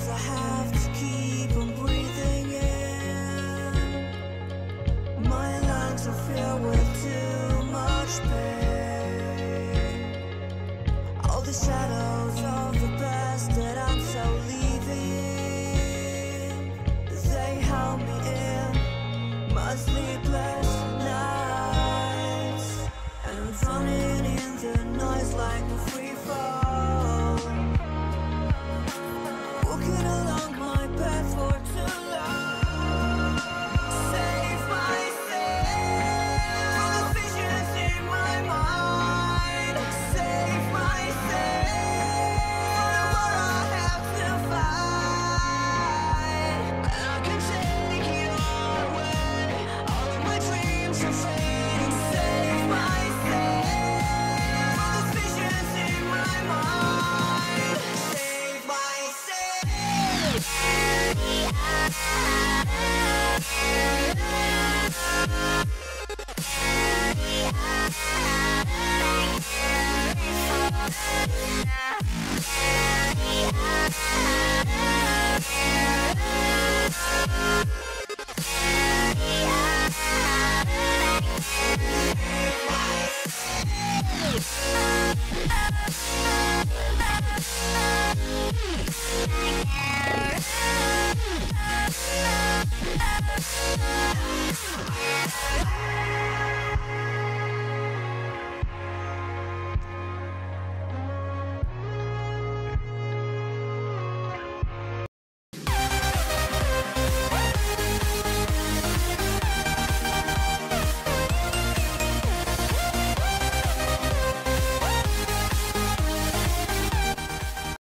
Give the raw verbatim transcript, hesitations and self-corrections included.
I have to keep on breathing.